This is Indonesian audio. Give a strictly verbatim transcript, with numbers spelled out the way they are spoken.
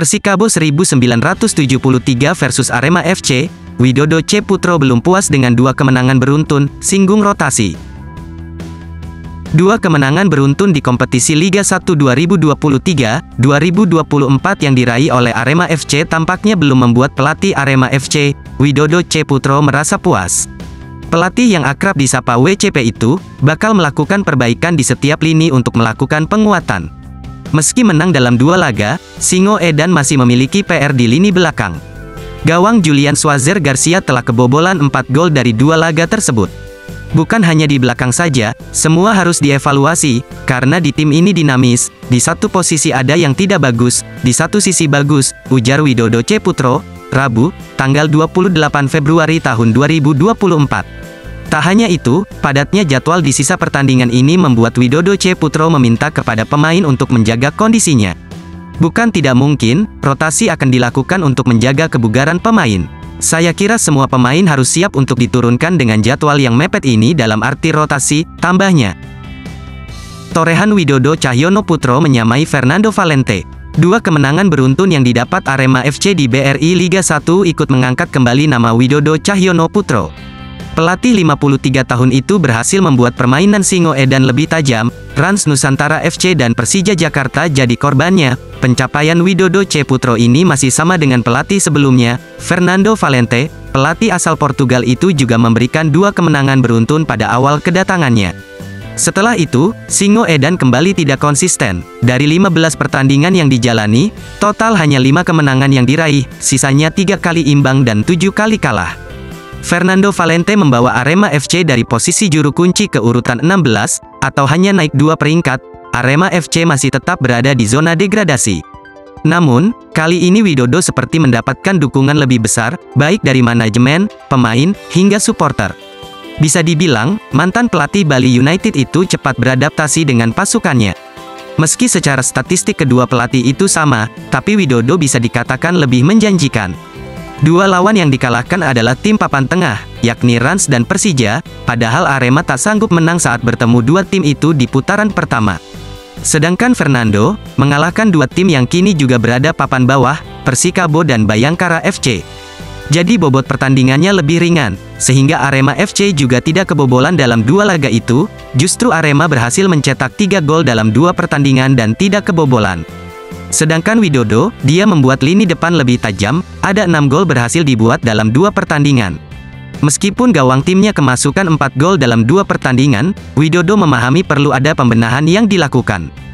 Persikabo seribu sembilan ratus tujuh puluh tiga versus Arema F C, Widodo C. Putro belum puas dengan dua kemenangan beruntun, singgung rotasi. Dua kemenangan beruntun di kompetisi Liga satu dua ribu dua puluh tiga dua ribu dua puluh empat yang diraih oleh Arema F C tampaknya belum membuat pelatih Arema F C, Widodo C. Putro merasa puas. Pelatih yang akrab disapa W C P itu, bakal melakukan perbaikan di setiap lini untuk melakukan penguatan. Meski menang dalam dua laga, Singo Edan masih memiliki P R di lini belakang. Gawang Julian Swazer Garcia telah kebobolan empat gol dari dua laga tersebut. Bukan hanya di belakang saja, semua harus dievaluasi, karena di tim ini dinamis, di satu posisi ada yang tidak bagus, di satu sisi bagus, ujar Widodo C. Putro, Rabu, tanggal dua puluh delapan Februari tahun dua ribu dua puluh empat. Tak hanya itu, padatnya jadwal di sisa pertandingan ini membuat Widodo C. Putro meminta kepada pemain untuk menjaga kondisinya. Bukan tidak mungkin, rotasi akan dilakukan untuk menjaga kebugaran pemain. Saya kira semua pemain harus siap untuk diturunkan dengan jadwal yang mepet ini dalam arti rotasi, tambahnya. Torehan Widodo Cahyono Putro menyamai Fernando Valente. Dua kemenangan beruntun yang didapat Arema F C di B R I Liga satu ikut mengangkat kembali nama Widodo Cahyono Putro. Pelatih lima puluh tiga tahun itu berhasil membuat permainan Singo Edan lebih tajam, Rans Nusantara F C dan Persija Jakarta jadi korbannya. Pencapaian Widodo C. Putro ini masih sama dengan pelatih sebelumnya, Fernando Valente. Pelatih asal Portugal itu juga memberikan dua kemenangan beruntun pada awal kedatangannya. Setelah itu, Singo Edan kembali tidak konsisten. Dari lima belas pertandingan yang dijalani, total hanya lima kemenangan yang diraih, sisanya tiga kali imbang dan tujuh kali kalah. Fernando Valente membawa Arema F C dari posisi juru kunci ke urutan enam belas, atau hanya naik dua peringkat. Arema F C masih tetap berada di zona degradasi. Namun, kali ini Widodo seperti mendapatkan dukungan lebih besar, baik dari manajemen, pemain, hingga supporter. Bisa dibilang, mantan pelatih Bali United itu cepat beradaptasi dengan pasukannya. Meski secara statistik kedua pelatih itu sama, tapi Widodo bisa dikatakan lebih menjanjikan. Dua lawan yang dikalahkan adalah tim papan tengah, yakni Rans dan Persija, padahal Arema tak sanggup menang saat bertemu dua tim itu di putaran pertama. Sedangkan Fernando, mengalahkan dua tim yang kini juga berada papan bawah, Persikabo dan Bayangkara F C. Jadi bobot pertandingannya lebih ringan, sehingga Arema F C juga tidak kebobolan dalam dua laga itu, justru Arema berhasil mencetak tiga gol dalam dua pertandingan dan tidak kebobolan. Sedangkan Widodo, dia membuat lini depan lebih tajam, ada enam gol berhasil dibuat dalam dua pertandingan. Meskipun gawang timnya kemasukan empat gol dalam dua pertandingan, Widodo memahami perlu ada pembenahan yang dilakukan.